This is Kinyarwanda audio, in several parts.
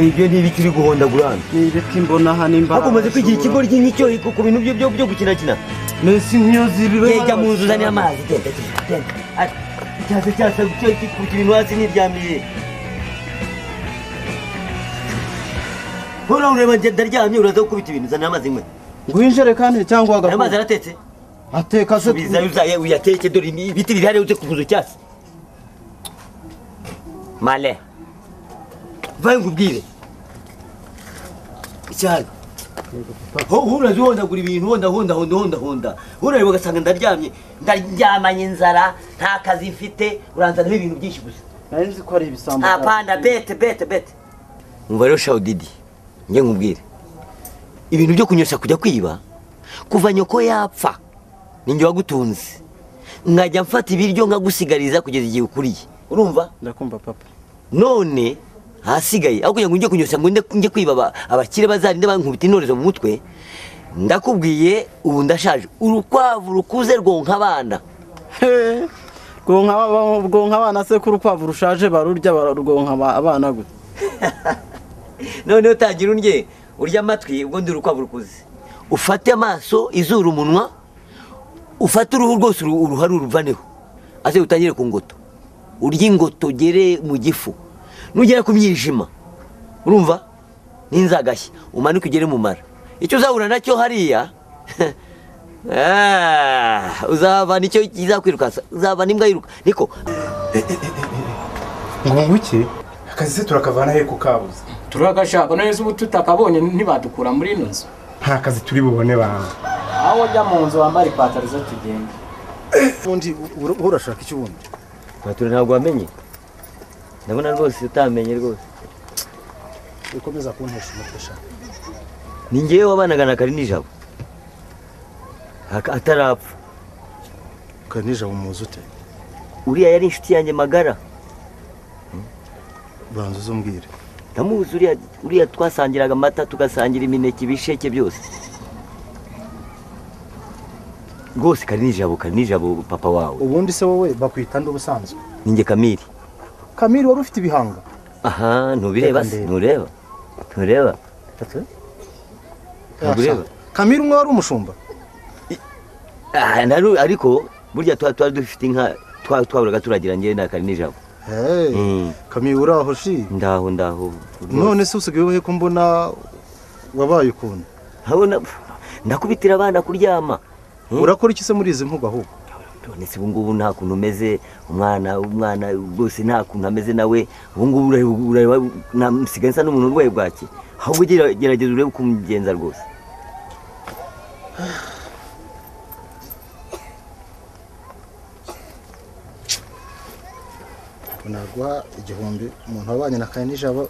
ibyo ni ibiki uri guhonda gurana? Ni ibiti mbona hano imba. Ako maze kwigira ikigori cy'icyo ku bintu byo byo gukinakina. Nesi nyozi bibe. Yejya mu nzu zani amazi. Genda. Cyaza cyaza gucyo ikikukira inwazi n'iryamiye. Hora ureba ndaryamye uraza gukubita ibintu zani amazi mwe. Ngwinjere kandi cyangwa agapfu. Amazi aratetse. Ateka se bizaye uyateke dore ibiti bihari uze kuguzo cyase. Male. Vai ngubwire. Cyane. Hora zonda guri ibintu honda. Hora reba gasanga ndaryamye nzara nta kazi mfite uranzana ibintu byinshi gusa. Nari ko ari ibisambo. Apanda bete. Umvaro shaudidi. Nge ngubwire. Ibintu byo kunyosa kujya kwiba kuva nyoko yapfa. Ninjye wagutunze. Ngajya mfata ibiryo ngagusigariza kugeza igihe ukuriye. Urumva? Ndakumva papa. None hasigaye aho kugira ngo njye kunyosa ngo nde kwibaba abakire bazarinde bankubita intorezo mu mutwe. Ndakubwiye ubu ndashaje. Urukwavu rukuze rwonka abana. Rwonka abana se kurukwavu rushaje barurya barurwonka abana gute. None utagira unye urya amatwi ubwo ndi urukwavu rukuze. Ufate amaso izuru umunwa. Ufate uruhu rwose uruharu ruvaneho. Aze utangire ku ngoto. Urya ingoto gere mu gifu. Nugera ku myijima. Urumva? Ninzagashye. Umanuka ugere mu mara. Icyo uzahura nacyo hariya. Uzava nicyo kizakwirukansa. Uzava nimbwa yiruka. Niko. Ngumuki. Akazi turakavana he ku kabuze. Turakashaka none ubu tutakabonye ntibadukura muri ino nzu. Nta kazi turi bubone bawe. Aho jya mu nzu wambara ipataro zo tugenda. Ubundi urashaka iki ubundi? Naturi ntabwo wamenye. Ndabona rwose utamenye rwose. Ukomeza kuntesha umufasha. Ni ngiye wabanaga na Karinijabo. Atarapfa. Karinijabo umuzi ute? Uriya yari inshuti yanjye magara. Banza uzumbwire. Ndamuzi uriya twasangiraga amata tugasangira imineke ibisheke byose. Gose Karinijabo papa wawe. Ubundi se wowe bakwitanda ubusanzwe. Ninge Kamiri wari ufite ibihanga. Aha, ntubireba se, ntureba. Ntureba. Tatu. Ntureba. Kamiri umwe wari umushumba. Ah, naru ariko burya twari dufite inka twaburaga turagira ngiye na Karinijabo. Eh. Kamiri uraho shi? Ndaho. None se usigaye wehe kumbona wabaye ukuntu. Habona ndakubitira abana kuryama. Urakora iki se muri izi mpuga aho? Nonese ubu ngubu nta kuntu meze umwana bose nta kuntu ameze nawe ubu ngubu namusiganza n'umuntu urwaye bwaki. Aho gerageza urebe kumugenza rwose. Unagwa igihumbi umuntu wabanye na Karinijabo.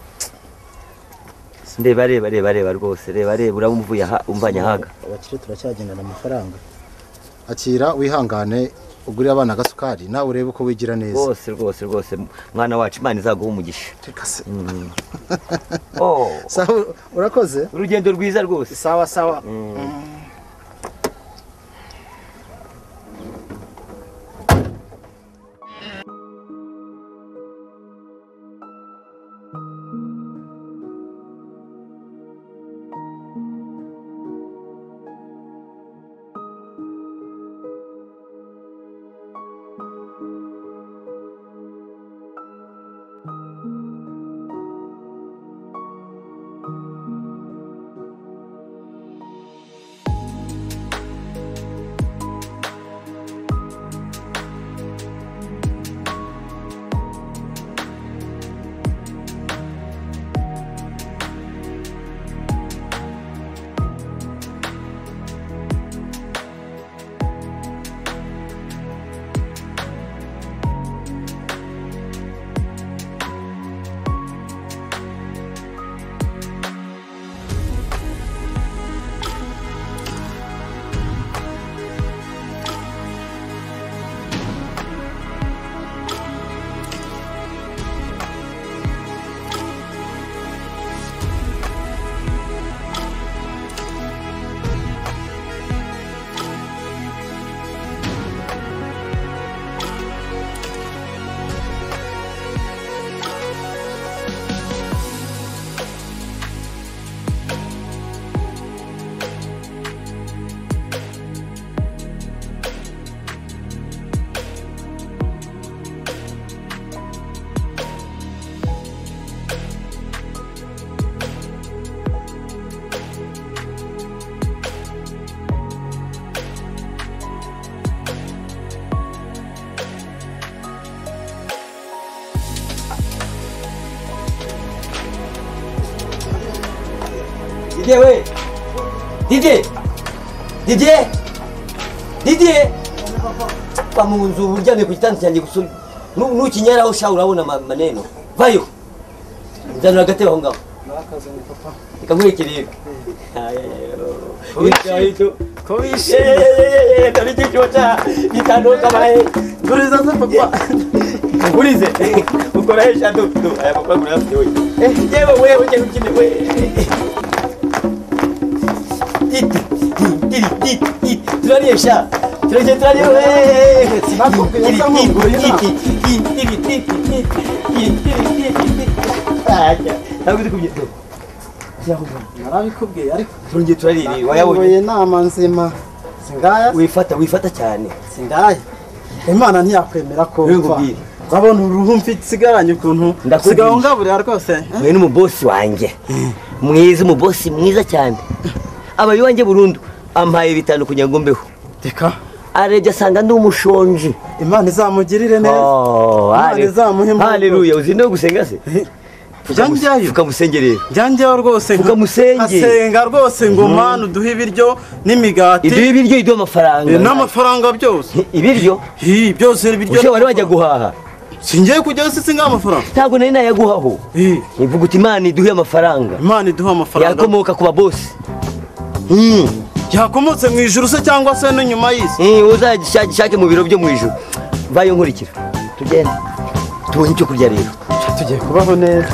Reba rwose reba uramuvuye aha umvanya haga. Abakire turacyagendana amafaranga. Akira wihangane ugurira abana agasukari nawe urebe uko wigira neza. Rwose mwana wacu Imana izaguha umugisha. Sawa urakoze? Urugendo rwiza rwose. Sawa. Где вы? Didi! Didi! Didi! Pamunzu ujame kujitanzia nikusu. Nuchi nyara ushaura una maneno. Vayo. Ndano agate honga. Nakaza ni papa. Nikamwe kiriko. Ayo. Koishe. Tabiti chota. Nitano kama yeye. Tuliza papa. Ulize. Ukoresha tu. Aya papa kuna mtu huyu. Jewe wewe uchenuchine wewe. Wifata cyane sindaya Imana ntiyakwemera ko urabona uruhumfi sigaranye ukuntu sigaho ngaburira rwose we ni umubosi wanje mwiza umubosi mwiza cyane Aba yuanje burundu ampaye bitanu kunyango mbeho deka areje sanga ndi umushonje Imana izamugirire neza Imana izamuhimba Haleluya uzinde gusenga se Janjyayo ukamusengerera Janjyayo rwose ukamusenge asenga rwose ngo Mana uduhe ibiryo n'imigati iduhe ibiryo iduhe amafaranga n'amafaranga byose ibiryo byose ibiryo Ushobora wajya guhaha Singiye kujya singa amafaranga Ntago nari nayaguhaho Ivuga uti Imana iduhe amafaranga Imana iduhe amafaranga Yakomoka kuba boss Yakomotse mu ijuru se cyangwa se no nyuma yise uzagishake mu biro byo mu ijuru bayo nkurikira tugende tubonye cyo kurya rero tugiye kubaho neza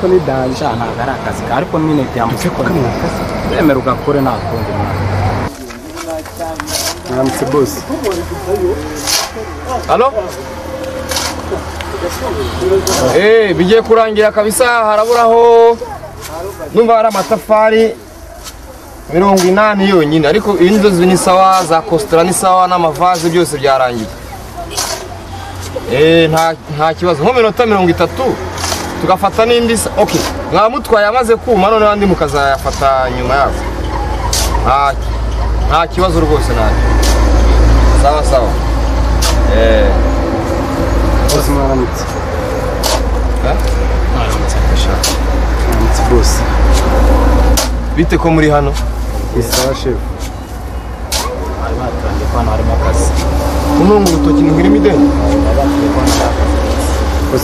Koni danja nagara akazi ariko nyine byamutse ko bemeruka kure nakundi namutse boss Allo bijye kurangira kabisa haraburaho numva ara matafari 80 yonyine ariko inzozi ni sawa za costra ni sawa n'amavaze byose byarangiye nta kibazo nko minota 30 tugafata n'imbisa okay mwamutwaye amaze kuma none bandi mukazayafata nyuma yazo nta kibazo rwose nawe sawa sawa osmaramutse boss bite ko muri hano isawa chef ari batangiye kwano ari makazi umuntu utoki ngira imideni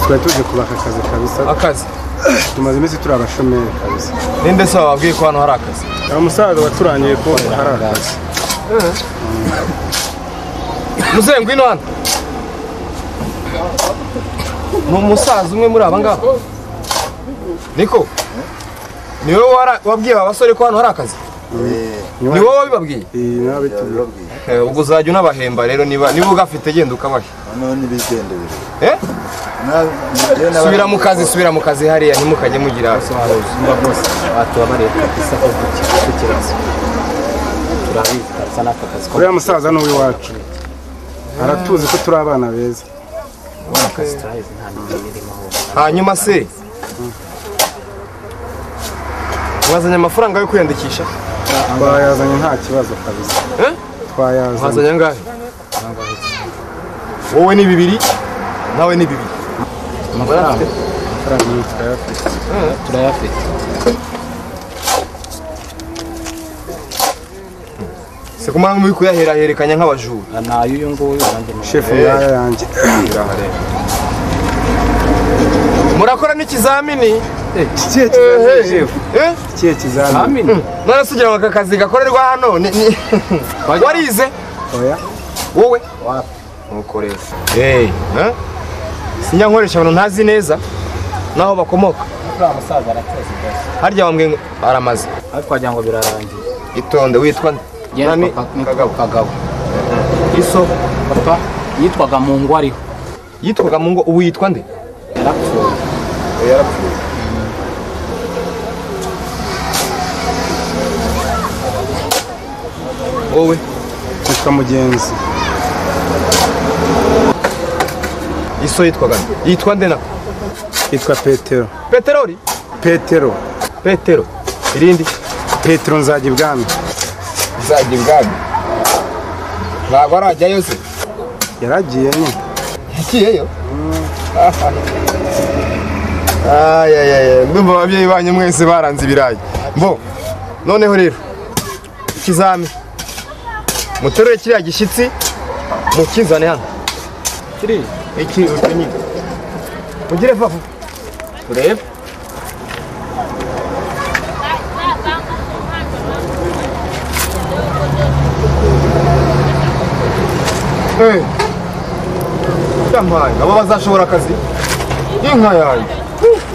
Twari tuje kubaka akazi kabisa. Akazi. Tumaze iminsi turabashomeye kabisa. Ninde se wabwiye ko hano hari akazi? Umusaza waturaniye ko hari akazi. Muze ngwino hano. Ni umusaza umwe muri aba ngaba. Niko. Ni wowe wabwiye abasore ko hano hari akazi? Ni wowe wabibabwiye? Nabitubabwiye. Ubwo uzajya unabahemba rero niba ugafite genda ukabahe. None bigendeye. Subira mu kazi hariya ntimukajye mugira uriya musaza n'uwo iwacu aratuzi ko turi abana beza hanyuma se wazanye amafaranga yo kwiyandikisha twayazanye nta kibazo kabisa twayazanye angahe wowe ni bibiri nawe ni bibiri Amafaranga for me. Perfect. Se kumanga muri kuyaheraherekanya nk'abajura. Nayo iyo ngoyo chef yaranje. Murakora n'ikizamini? Kiye kizamini chef. Kiye kizamini. None sugira wakakazi gakorerwa hano ni warize? Oya. Wowe? Ntukoreza. Sinyankoresha abantu ntazi neza naho bakomoka. Abasaza arateze bose. Harya bamwe baramaze. Twagira ngo birarangiye. Itonde witwa nani? Kagabo. Iso papa yitwaga mu ngo ariho. Yitwaga mu ngo ubu yitwa nde? Yarapfuye. Wowe yitwa mugenzi. Iso yitwaga. Yitwa nde nako? Yitwa Petero. Petero ri? Petero. Irindi Petero nzajya ibwami. Ntabwo arajyayo se? Yaragiye ni. Yagiyeyo? Ndumva ababyeyi banyu mwese baranze ibirayi. Mbo noneho rero ikizami muterure kiriya gishyitsi mukizane hano. Kiri iki utunyi. Mugire vuba urebe. Jamai, aba bazashobora akazi. Inka yanjye.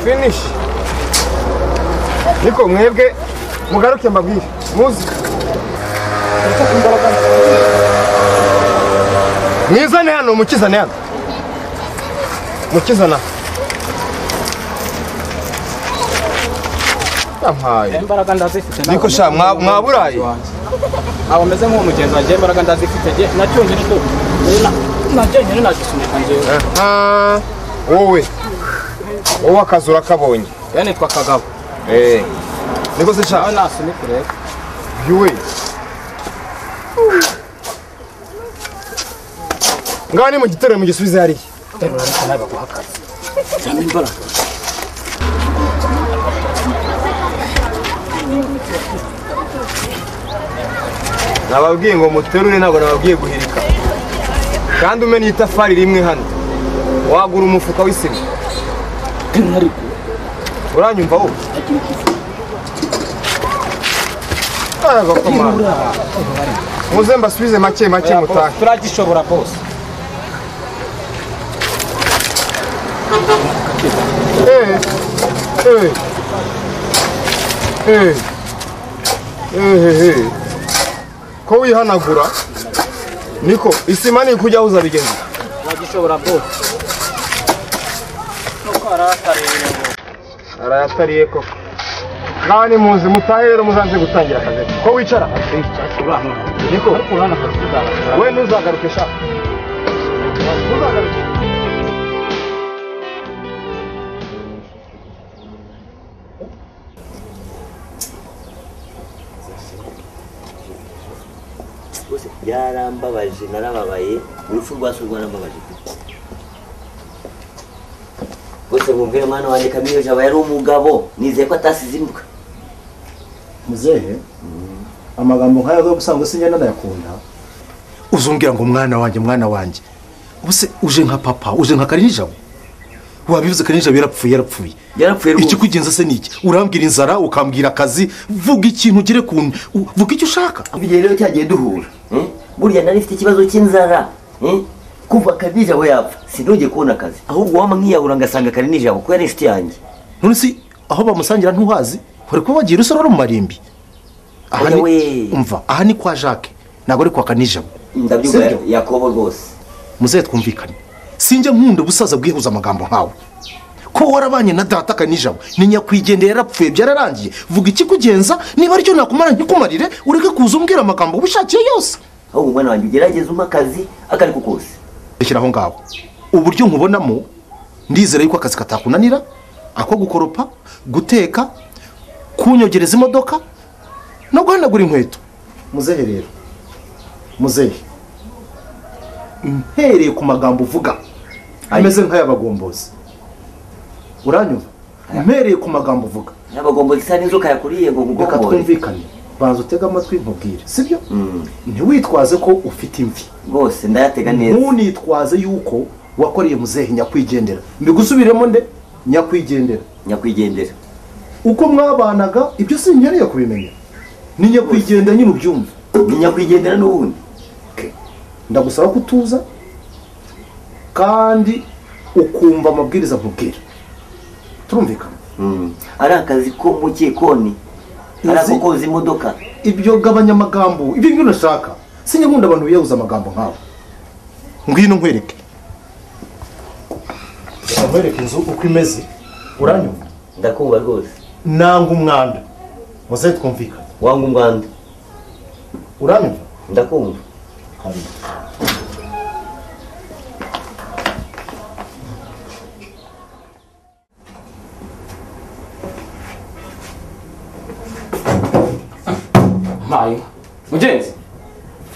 Finish. Niko mwebwe mugaruke mbabwire. Muzi. Nizane hano mukizane hano. Mukizana. Jamai. Imbaraga ndazifite. Niko sha mwaburaye. Aba meze nko mugenzi waje imbaraga ndazifite nacyo njye. Wowe akazi urakabonye. Nitwa Kagabo. Niko se cyane nasi nikureba. Yuwe. Ngani mu gitero mu gisubize hariya. Nababwiye ngo muterure ntabwo nababwiye guhirika. Kandi umenya itafari rimwe hano wagura umufuka w'isima uranyumva wowe muze mbasubize make mutake turagishobora bose ko wihanagura Niko, isima ni kujya uza bigenzi. Bagishobora bose. Nuko aratariye. Aratariye ko. Nani muzi mutahero muzanze gutangira akazi. Ko wicara? Niko, urana kuzidara. We nuzagaruke sha. Nuzagaruke. Yarambabaje narababaye urupfu rwasubwa narababaje bose mubwire mwana wanjye Kamiro jaba yari umugabo nizeye ko atasize imbuga muzehe amagambo nk'ayo yo gusanga sinye ndayakunda uzungira ngo mwana wanjye bose uje nka papa uje nka Karinija wabivuze Karinija yarapfuye iki kugenza se niki urambwira inzara ukambwira akazi vuga ikintu gire kuntu vuga icyo ushaka bigerero cyagiye duhura buriya nari ifite ikibazo cy'inzara kuva Karinija we yapfa sindoje kubona akazi ahubwo wamwiyahura ngasanga Karinija we ko yari inshuti yanjye none si aho bamusangira ntuhazi bari ko bagira usororo mu marimbi aha ni kwa Jacques nagore kwa Karinija ndabyuga Yakobo rwose muzehe twumvikane Sinja nkunda busaza bwihuza amagambo nkawe ko warabanye na data Karinija ninya kwigendera yarapfuye byararangiye vuga iki kugenza niba ari cyo nakumara nkikumarire ureke kuza umbwira amagambo ubishakiye yose ahubwo mwana wanjye gerageza umakazi akari kukose ikiraho ngaho uburyo nkubonamo ndizera yuko akazi katakunanira ako gukoropa guteka kunyogereza imodoka no guhanagura inkweto muzehe rero muzehe mpereye ku magambo uvuga ameze nk'ayabagombozi uranyumva mpereye ku magambo uvuga n'abagombo zisa n'inzoka yakuriye ngo ngo katwumvikane banza utega amatwi nkubwire sibyo ntiwitwaze ko ufite imvi rwose ndayatega neza ntunitwaze yuko wakoreye muzehe nyakwigendera mbigusubiremo nde nyakwigendera uko mwabanaga ibyo sinkeneye kubimenya ni nyakwigendera nyine ubyumva ni nyakwigendera n'ubundi ndagusaba kutuza kandi ukumva amabwiriza nkubwira turumvikana ari akazi ko mu kikoni ari ako koza imodoka ibyo gabanya amagambo ibyo ngino nashaka sinye nkunda abantu biyabuza amagambo nk'abo ngwino nkwereke nkwereke inzu uko imeze uranyumva ndakumva rwose nanga umwanda muze twumvikane wanga umwanda uranyumva ndakumva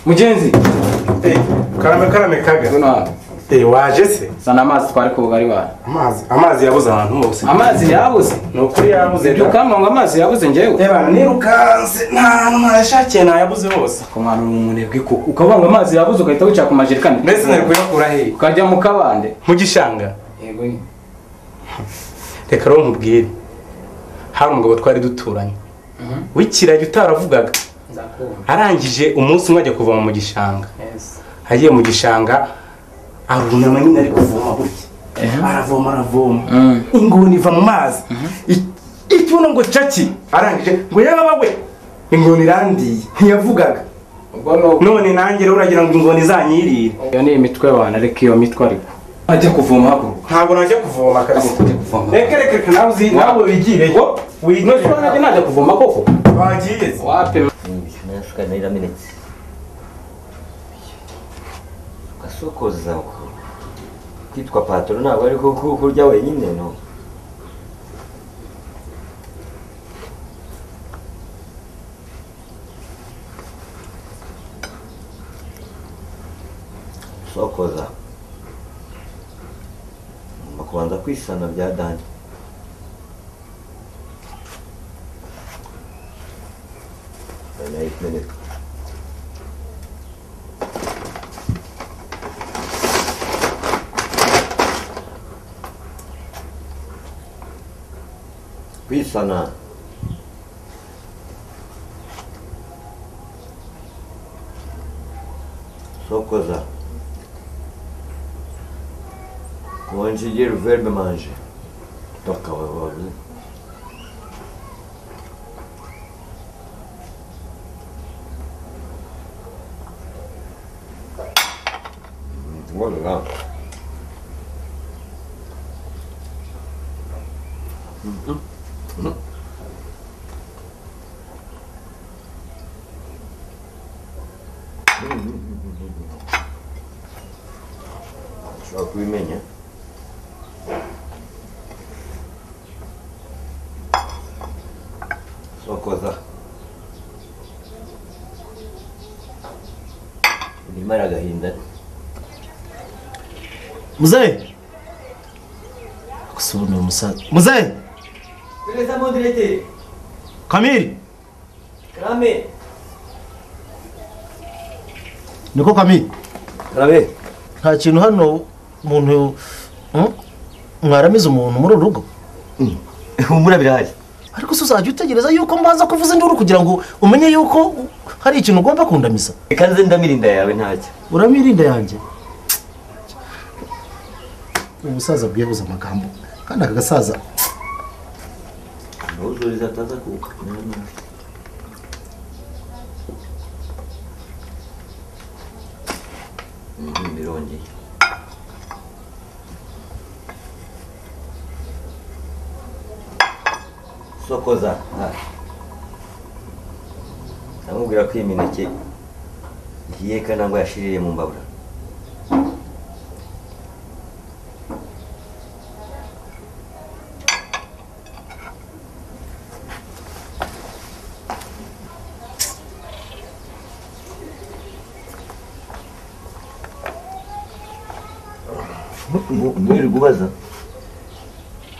Mugenzi karame kaga none waje se sana amazi twari ko bari wa amazi yabuze ahantu hose amazi yabuze no kuri yabuze dukamanga amazi yabuze ngewe eba nirukanze nta nashake na yabuze hose ko mwana umunebwe ko ukabanga amazi yabuze ukahita wica ku majerikani ndese nari kuyakura he ukajya mu kabande mu gishanga yego reka ronkubwire hari umugabo twari duturanye wikirage utaravugaga arangije umunsi umwe ajya kuvoma mu gishanga agiye mu gishanga arunama nyine ari kuvoma aravoma inguni iva mu mazi ikibuno ngo caki arangije ngo yabawe inguni irandiye ntiyavugaga none nanjye uragira ngo inguni zanyirire iyo ni imitwe y'abantu ariko iyo mitwe ariko ajya kuvoma haguruka ntabwo najya kuvoma akazi reka nawe wigiye none najya kuvoma koko wagiye wape Nashkanira minutes. Ukasokoza uko. Kitwa patron nabo ariko kurya wenyine no. Sokoza. Makubanza kwisana bya dani. Kwisana sokoza konje dir verbe manje toka wavuze Muzehe Kusubuna umusaza Muzehe Pereza modilete Kamiri Krame Niko Kamiri Krame nta kintu hano umuntu mwaramiza umuntu muri rugo umurabiraje ariko uzaje utegereza yuko mbanza kuvuza induru kugira ngo umenye yuko hari ikintu ugomba kundamisa kanze ndamirinda yawe ntacyo uramirinda yanjye umusaza bwibuza amagambo kandi akagasaza n'uzuriza tazakuka n'imirongi sokoza namubwira ko imineke yiyeka nangwa yashirire mu mbabura Мир губаза.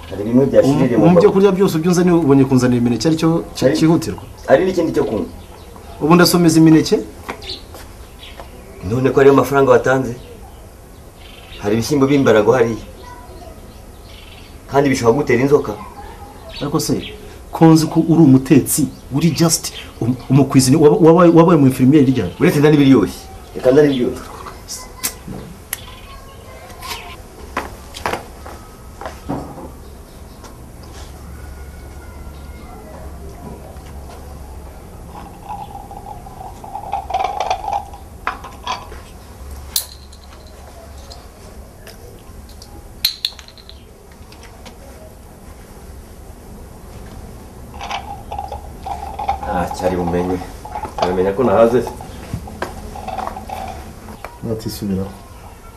hari bimwe byashirire mu byo kurya byose byunzanye ubonye kunzana imineke ari cyo cyihutirwa ari n'ikindi cyo kumva ubu ndasomeza imineke none ko ari amafaranga watanze hari ibishyimbo bimbarago hari kandi bishobora gutera inzoka ariko se konzi ko uri umutetsi uri just umukwizi wabaye mu infirmier ryari uretse ndani biriyoshye reka ndani biriyoshye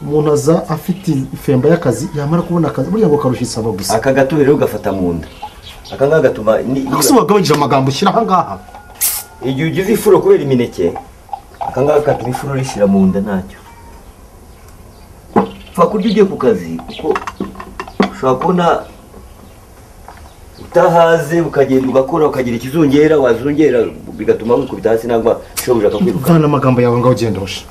Munaza afite ifemba y'akazi yamara kubona akazi buriya ngo karushitsa aba gusa aka gato rero gafata munda aka ngaga gatuma nikusuba gabije amagambo shira hangaha iyo ugize ifuro kubera imineke aka ngaga katuma ifuro rishira munda nacyo fa kujye ku kazi uko ushobora utahaze ukagenda ugakora ukagira ikizongera wazongera bigatuma mu kubitasi nangwa shobuja akakwiruka kana amagambo yawe ngaho ugenda rusha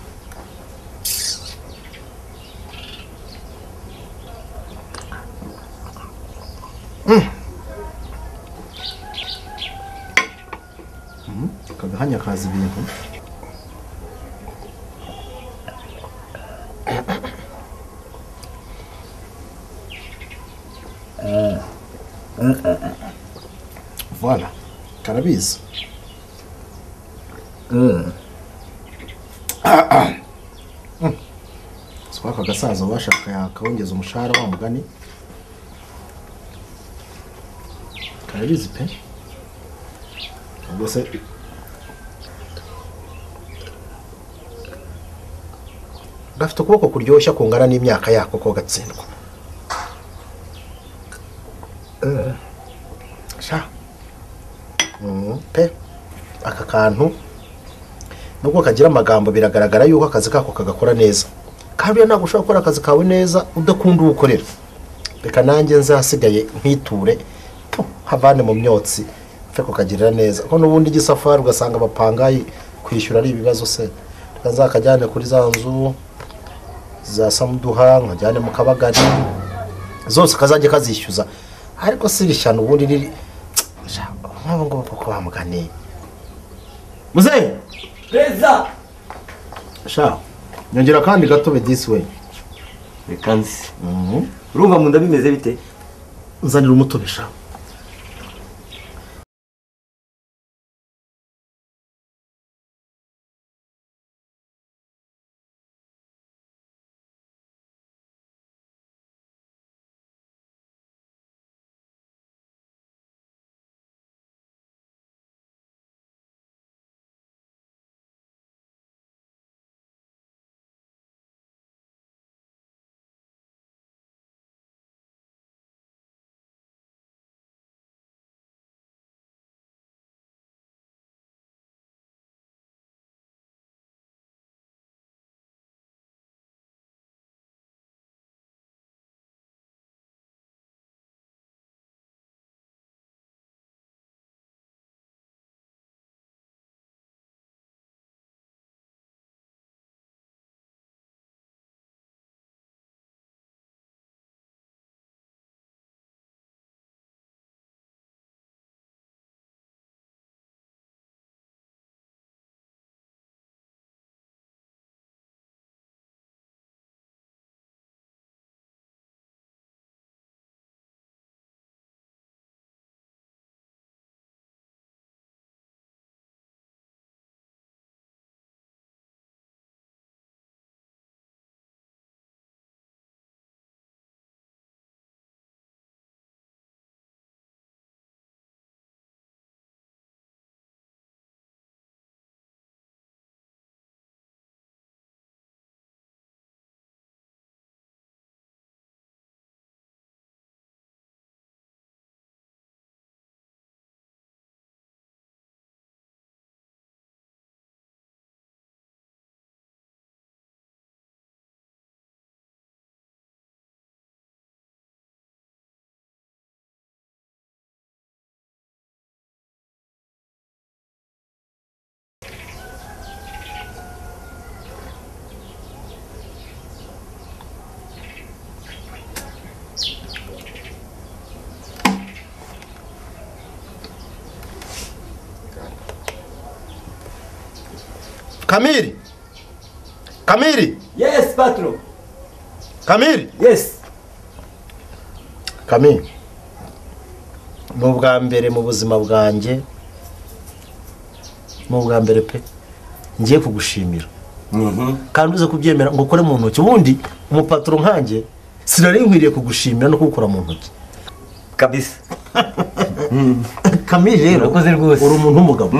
Voilà, cannabis. Swa kagasaza washaka kawongeza umushahara wa mugani. Cannabis pe. Ubose gafite kuboko kuryoshya kungana n'imyaka yako ko gatsindwa. Pe aka kantu nubwo kagira amagambo biragaragara yuko akazi kako kagakora neza kandi ntabwo ushobora gukora akazi kawe neza udakunda ubukorera reka nanjye nzasigaye nkiture havane mu myotsi mfe ko kagirira neza ko nubundi gisafari ugasanga abapangayi kwishyura ari ibibazo se nzakajyane kuri za nzu za Samuduha nkajyane mu Kabagari zose kazajye kazishyuza ariko sirishana ubundi ni nabo ngo bakwa mugani muze reza sha nyongera kandi gatobe this way rekansi urumva munda bimeze bite nzanira umutobesha Kamiri. Kamiri. Yes, patron. Kamiri. Yes. Kamiri. Mu bwa mbere mu buzima bwanjye. Mu bwa mbere pe. Ngiye kugushimira. Kandi uze kubyemera ngo ukore mu ntoki ubundi mu patron nkanjye sinari nkwiriye kugushimira no kugukora mu ntoki. Kabisa. Kamiri rero ukoze rwose uri umuntu w'umugabo.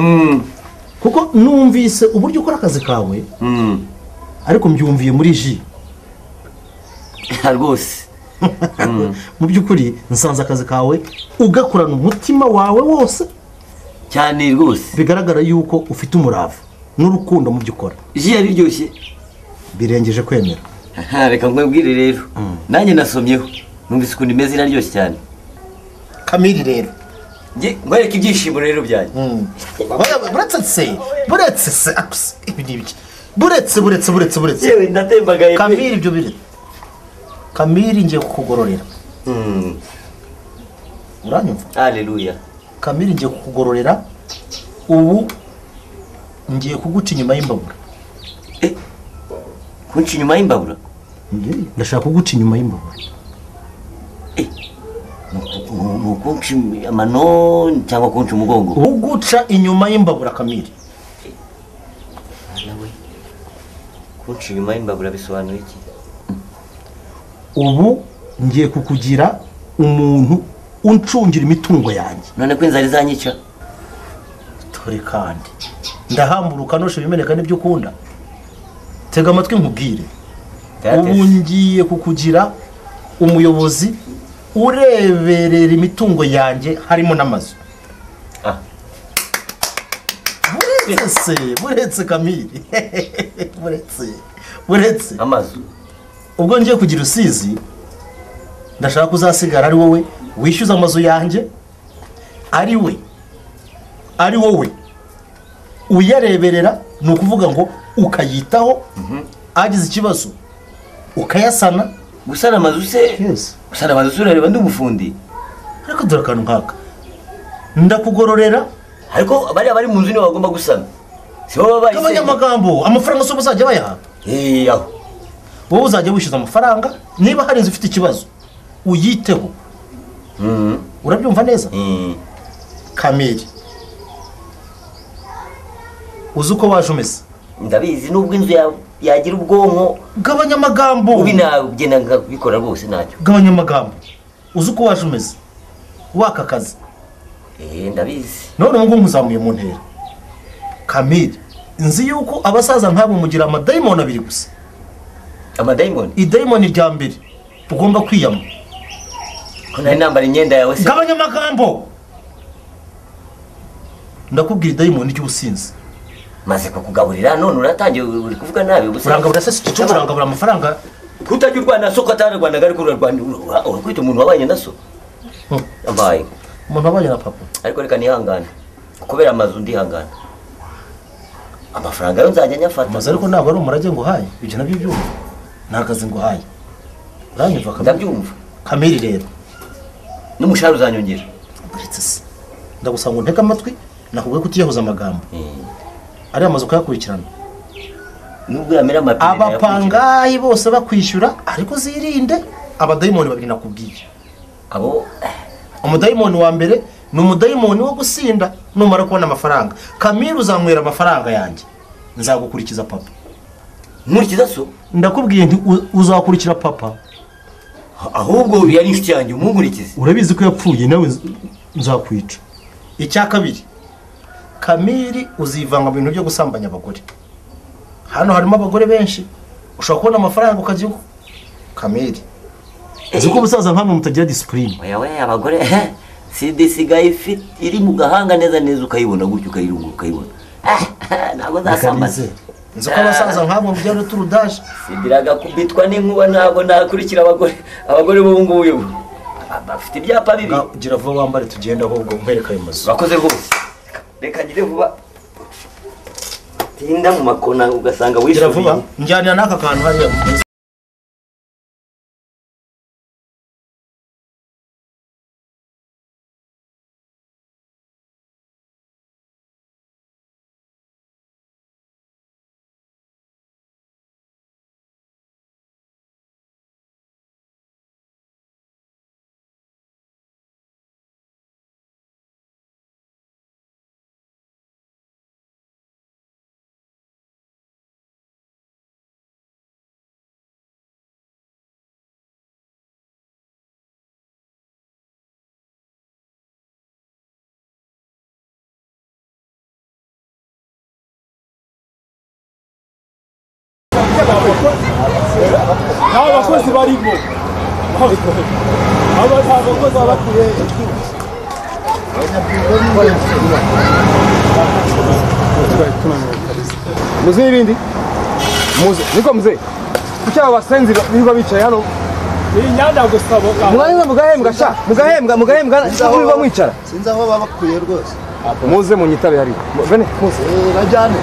Kuko numvise uburyo ukora akazi kawe ariko mbyumviye muri ji rwose mu byukuri nsanze akazi kawe ugakurana umutima wawe wose cyane rwose bigaragara yuko ufite umurava n'urukundo mu byukora ji yari ryoshye birengeje kwemera reka ngwebwire rero nanjye nasomyeho numvise ukuntu imeze iraryoshye cyane Kamiri rero Ngwereka ibyishimo rero byanjye. Buretse. Yewe ndatembaga Kamiri byo biri. Kamiri ngiye kukugororera. Uranyumva? Haleluya. Kamiri ngiye kukugororera. Ubu ngiye kuguca inyuma y'imbabura. Kunca inyuma y'imbabura? Ndashaka kuguca inyuma y'imbabura. Ukunshi amano cyangwa kunshi umugongo uguca inyuma y'imbabura Kamiri nawe kunshi inyuma y'imbabura bisobanura iki ubu ngiye kukugira umuntu uncungira imitungo yanjye none ko inzari zanyica tore kandi ndahamburuka noshe bimeneka n'ibyo ukunda tega amatwi nkubwire ubu ngiye kukugira umuyobozi ureberera imitungo yanjye harimo namazu buretse Kamiri buretse amazu ubwo ngiye kugira Rusizi ndashaka kuzasigara ari wowe wishyuza amazu yanjye ari wowe uyareberera ni ukuvuga ngo ukayitaho agize ikibazo ukayasana gusana amazu se gusana amazu surareba ndi umufundi ariko dore akantu nkaka ndakugororera ariko bari abari mu nzu ni bagomba gusana si bo babaye abanyamagambo amafaranga so bazajya bayaha yaho wowe uzajya wishyuza amafaranga niba hari inzu ufite ikibazo uyiteho urabyumva neza Kamiri uzi uko waje umeze ndabizi nubwo inzu yawe yagira ubwonko bw'abanyamagambo ubi nawe ugenda bikora rwose nacyo bw'abanyamagambo uzi uko waje umeze waka kazi ndabizi none ngo nkuzamuye mu ntera Kamiri nzi yuko abasaza nkabo mugira amadayimoni abiri gusa amadayimoni idayimoni rya mbere ugomba kwiyama ko nari nambara imyenda yawe se bw'abanyamagambo ndakubwira idayimoni cy'ubusinzi maze kukugaburira none uratangiye uri kuvuga nabi ubusa urangabura se cy'icyo urangabura amafaranga kutajya urwana soko atari Rwanda gari kuri Rwanda urakwita umuntu wabanye naso abaye umuntu wabanye na papa ariko reka nihangane kubera amazu ndihangana amafaranga yo nzajya nyafata maze ariko ntabwo ari umurage ngo haye ibyo nabyo byumva nakaze ngo haye uranyumva ndabyumva Kamiri rero n'umushahara uzanyongera ndagusanga ngo nteka amatwi nakubwiye kutiyahuza amagambo ari amazu kuyakurikirana nubwo yamera amapine abapangayi bose bakwishyura ariko zirinde abadayimoni babiri nakubwiye abo umudayimoni wa mbere ni umudayimoni wo gusinda numara kubona amafaranga Kamiri uzanywera amafaranga yanjye nzagukurikiza papa nkurikiza so ndakubwiye nti uzakurikira papa ahubwo yari inshuti yanjye umungurikize urabizi ko yapfuye nawe nzakwica icya kabiri Kamiri uzivanga bintu byo gusambanya abagore hano harimo abagore benshi ushobora kubona amafaranga ukajya Kamiri uzi ko busaza nkamwe mutagira discipline oya abagore si disigaye fit iri mu gahanga neza neza ukayibona gutyo ukayirunguka ukayibona ntabwo zasambaza nzi ko abasaza nkabo byaro turudaje sibiraga kubitwa n'inkuba ntabwo nakurikira abagore bo ngubu bafite ibyapa bibi gira vuba wambare tugenda ahubwo mwereka ayo mazu bakoze rwose Reka ngire vuba. Tinda mu makona ugasanga wishyura. Njyanira naka kantu hariya. لا وقت زبالی بود. اما تا وقت زبالی بود. مزه بیندی. مزه. نیکو مزه. چه واسطه‌ای نیکو بیچاره هنوز. Inyanda gusa boka. Mwana mugahembwa sha, mugahembwa ubiba mwicara. Sinza aho babakuye rwose. Muze munyitabe hari. Bene, muze. Bajyane.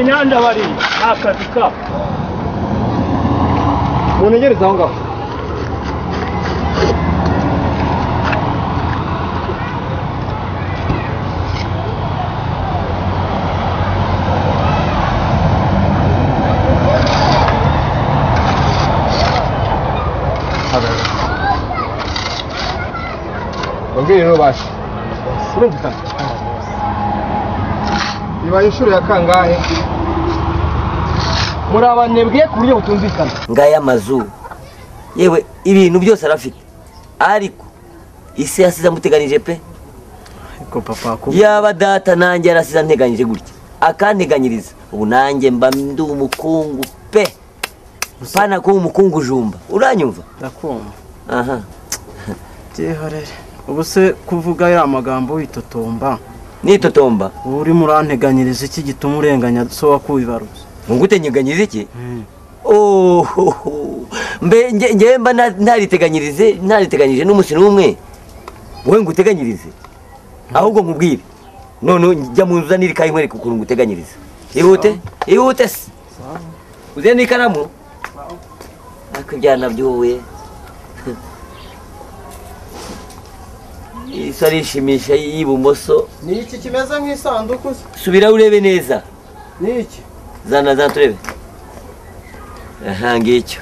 Inyanda bari akadika. Munegereza aho ngaho. Ngiriro bashi. Urumvita. Ibaye inshuro ya kangahe? Muri abanebwe ku buryo butumvikana. Ngaya mazu. Yewe ibintu byose arafite. Ariko ise yasiza muteganije pe. Iko papa ko. Yaba data nanjye arasiza nteganije gutya. Akanteganyiriza. Ubu nanjye mba ndu umukungu pe. Pana ko umukungu jumba. Uranyumva? Ndakumva. Aha. Tihorere. Ubuse kuvuga ya magambo witotomba nitotomba uri muranteganyiriza iki gituma urenganya so wakubibaruza ngute nyeganyiriza iki oh mbe nge mba nariteganyirije n'umusino umwe we nguteganyirize ahubwo nkubwire none njya mu nzuza nirikaye mwere kukuntu nguteganyiriza ihute uze nikaramu akujyana byuwe isarishimisha yibumoso ni iki kimeze nk'isanduku subira urebe neza ni iki zana turebe aha ngicyo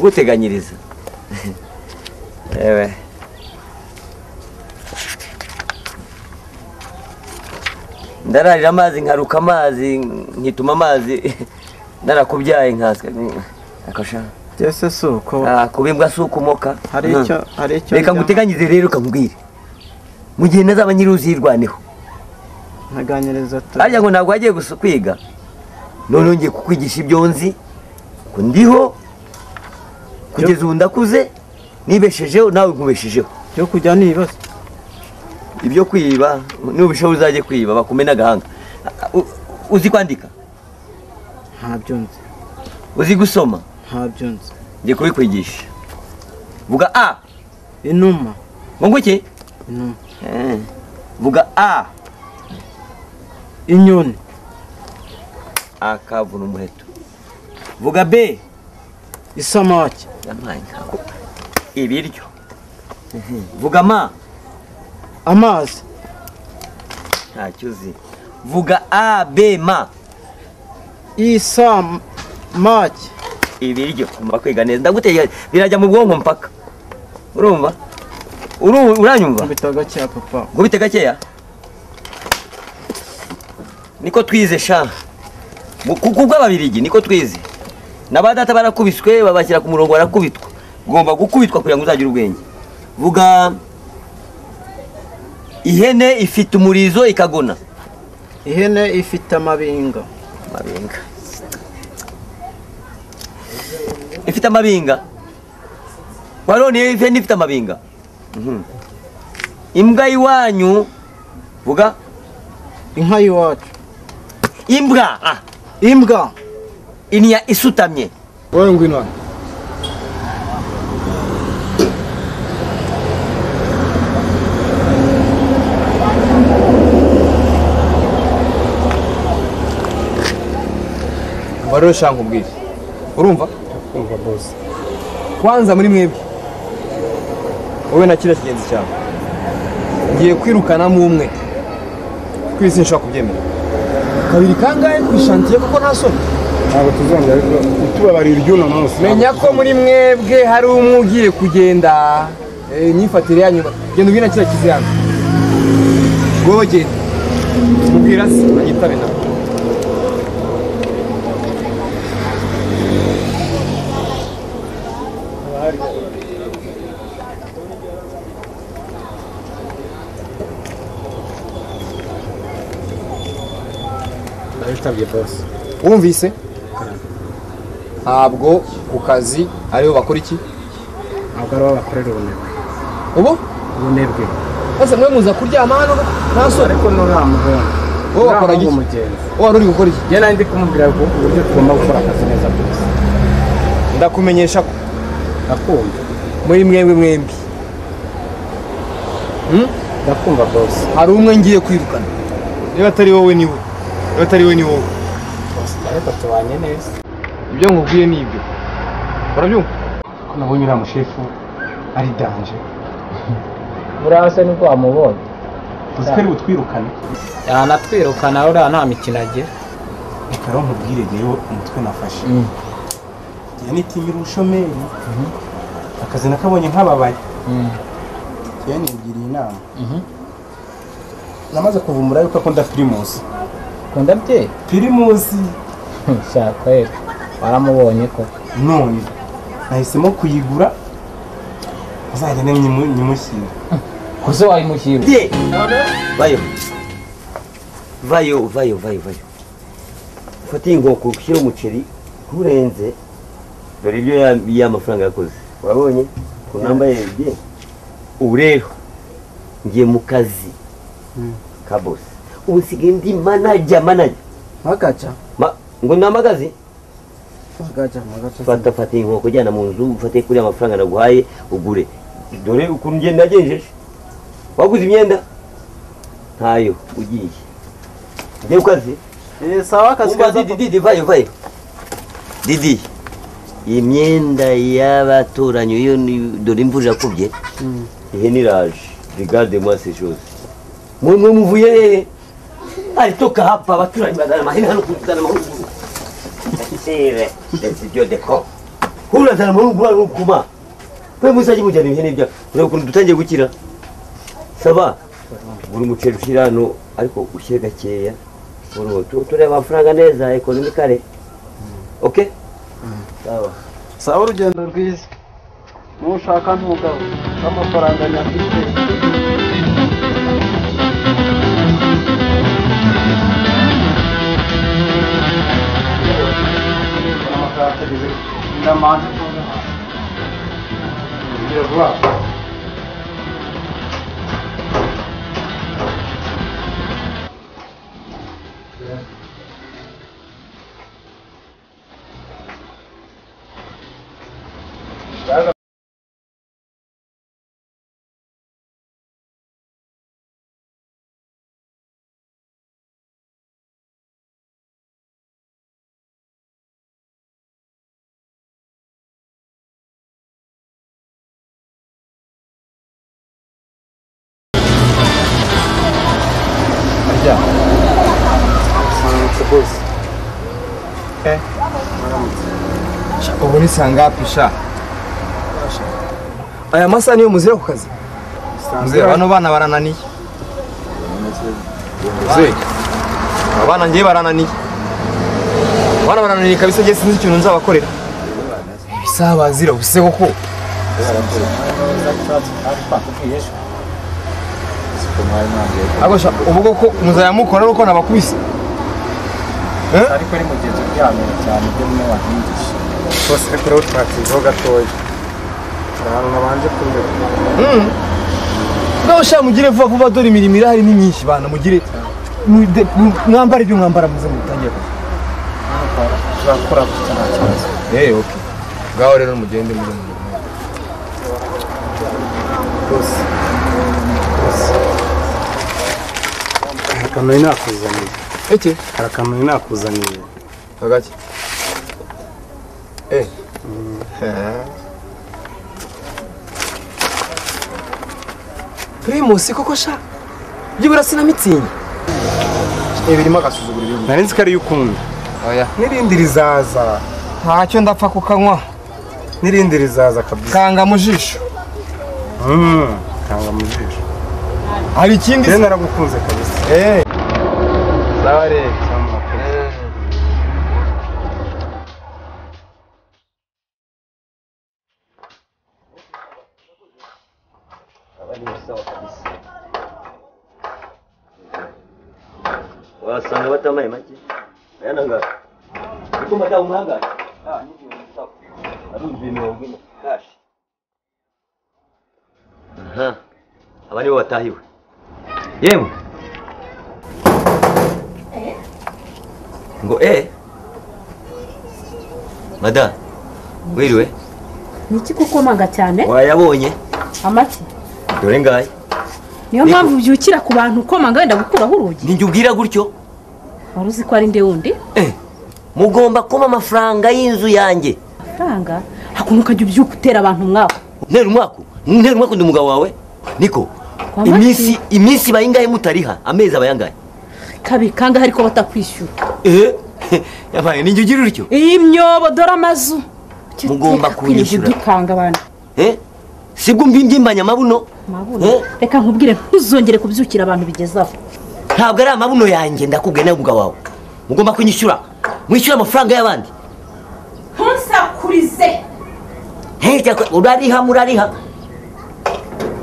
guteganyiriza ewe ndararira amazi nkaruka amazi nkituma amazi narakubyaye nkaska akashaka Jesse suko. Kubimbwa suko moka. Hari icyo. Reka nguteganyize rero ukambwire. Mugiye nazaba nyiruzirwaneho. Naganyereza to. Arya ngo ntabwo agiye gusukwiga. None ngiye kukwigisha ibyonzi. Ko ndiho kugeza undakuze nibeshejeho nawe nkubeshejeho. Cyo kujya nibaza. Ibyo kwiba n'ubishobo uzaje kwiba bakumena gahanga. Uzi kwandika? Nta byonzi. Uzi gusoma? Habyonze ngiye kubikwigisha vuga a inuma ngwiki inuma vuga a inyoni akavuna umuheto vuga b isamaki ibiryo vuga ma amazi ntacyuzi vuga a b ma isamaki ibiryo kumva kwiga neza ndaguteye birajya mu bwonko mpaka urumva uranyumva bitaga cya papa ngo bitega cyeya niko twize sha kugwa babirigi niko twize nabadata barakubiswe babakira ku murongo barakubitwa ugomba gukubitwa kugira ngo uzagira ubwenge vuga ihene ifite umurizo ikagona ihene ifite amabinga ifite amabinga waroni ifite nifite amabinga imbwa yiwanyu vuga inka yiwacu imbwa inya isutamye wowe ngwino waroni shanga ubwizi urumva kwanza muri mwebwe wowe na kira kigenzi cyane ngiye kwirukana mu umwe kwisi nshaka kubyemera kabiri kangaye kwishantiye kuko ntasoni ntabwo tuzongera tubabarira iryuna nose menya ko muri mwebwe hari umugiye kugenda nyifatire yanyu genda ubwira kira kizana goge ubwira se yitabe nawe bitabye boss wumvise ntabwo ukazi ariyo bakora iki ntabwo ari abakorera ubunebwe ubu ubunebwe ese mwe muza kuryama hano naso ariko no ramubona wowe bakora iki wowe uri gukora iki njye nandi kumubwira ko uburyo tugomba gukora akazi neza byose ndakumenyesha ko ndakumva muri mwembi ndakumva boss hari umwe ngiye kwirukana niba atari wowe niwe niba atari wowe niwe boss ariko tubanye neza ibyo ngubwiye nibyo barabyumva ko nabonye uriya mushefu ari danje murase niko amubonye twari butwirukana yanatwirukana uriya nta mikinage reka rero nkubwire rero umutwe nafashe yani timira ubushomeri akazi nakabonye nk'ababaye ya nibwiriye inama namaze kuvumura yuko akunda Primus akunda bye Primus shaka rero baramubonye ko none nahisemo kuyigura azajya nyimushyira kuze wayimushyira vayo fata ingoko ushyira umuceri nturenze dore ibyo y'amafaranga yakoze wabonye ku namba ye bye ubu rero ngiye mu kazi ka boss ubu nsigaye ndi manager magaca ngo ni amagazi fata inkoko ujyana mu nzu ufate kuri amafaranga naguhaye ugure dore ukuntu ngenda agenjeje waguze imyenda ntayo ugiye njye ku kazi sawa akazi kaza didi vayo didi iyi myenda y'abaturanyi iyo dore imvura yakubye Heniraj, regarde-moi ces choses. Moi, vous voyez, allez, toca, papa, tu vas dans la marine, allons, tu vas dans la marine. C'est idiot de con. Où la salmon, où la rouma? Peu vous savez, vous avez une idée. Vous avez une idée, vous avez une idée. Ça va? Vous me cherchez là, nous, allez, vous cherchez. Vous avez une fraganese à économique. Ok? Ça va. Ça va, vous avez une idée. Nous, chacun de vous. Vamos para a minha filha. Na mão. Vira lá. Está sangapi sha aya masa niyo muzira ku kazi muzira bano bana barananiye muzira abana ngiye barananiye bana barananiye kabisa je sinzi ikintu nzabakorera bisaba zira ubuse koko agosha ubugo ko muzayamukora uko nabakubise ariko ari mugenzi byamera cyane byo mwe wahingisha você procurou fazer jogar toy não manja tudo não chama o direito vou fazer o milímetro aí nem isso vai não o direito não ampara de ampara mas não tá jeito já cura é ok agora não mudei ainda mudei a caminhar coisa aí é a caminhar coisa aí agora eh Primus koko sha byibura sina mitsinye ebirimo agasuzugura ibintu nari nzi kari yukunda oya nirindirizaza ntacyo ndapfa kukanywa nirindirizaza kabisa kanga mujisho kanga mujisho ari kindi se naragukunze kabisa saware Wasanga batambaye make Mada, wiriwe. Niki kukomaga cyane? Wayabonye. Amaki. Dore ngaye. Niyo mpamvu byukira ku bantu komaga wenda gukuraho urugi. Ninjye ubwira gutyo. Waruzi ko ari nde wundi? Mugomba koma amafaranga y'inzu yanjye. Amafaranga? Hakunuka jye byukutera abantu mwako. Ntera umwako. Ntera umwako ndi mugabo wawe. Niko. Iminsi bayingaye mutariha, amezi abayangaye. Kabikanga hariko batakwishyura. Yabaye ninjye ugira urutyo. Imyobo dora mazu. Mugomba kunyishyura. Dukanga abantu. Sibwo mbimbyimbanya mabuno. Mabuno. Reka nkubwire ntuzongere kubyukira abantu bigezaho. Ntabwo ari amabuno yanjye ndakubwiye nawe mugabo wawe. Mugomba kunyishyura. Mwishyura amafaranga y'abandi. Ntusakurize. Cyakora urariha murariha.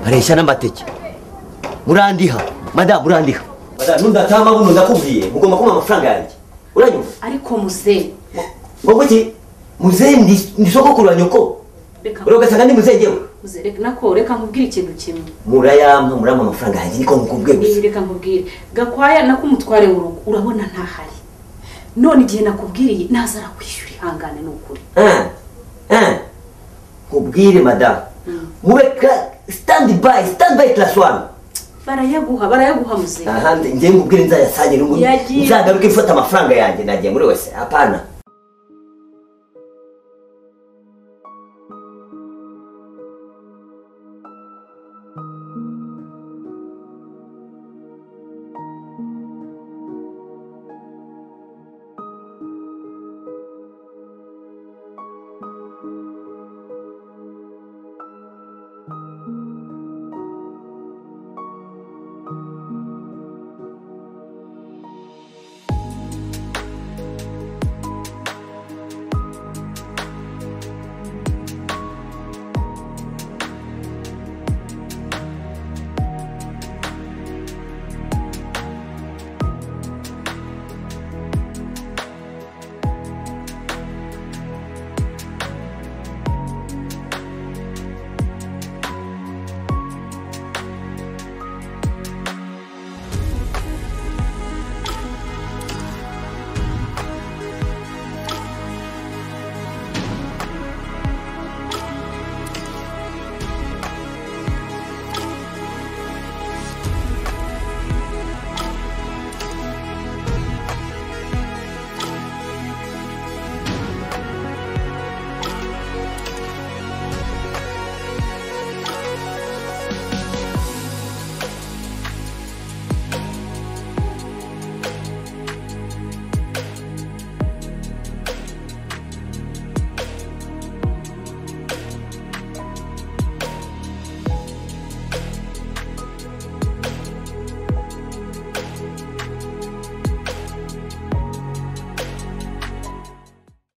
Bareshya n'amateke. Murandiha. Madame murandiha. Madame nundataha mabuno ndakubwiye. Mugomba kuma amafaranga yanjye. Urajya ariko muze ngo iki muze ndi soko kuranyoko urogasanga ndi muze yewe muze reka nako reka nkubwire ikintu kimwe murayampa murama amafaranga yanjye niko nkubwire gusa reka nkubwire gakwaya nakumutware urugo urabona ntahari none igihe nakubwiriye nazara kwishyura ihangane n'ukuri kubwire madame mureka stand by class 1 barayaguha muze ahandi ngiye ngubwire nzayasanye n'umuntu nzagaruka ifata amafaranga yanjye nagiye muri wese apana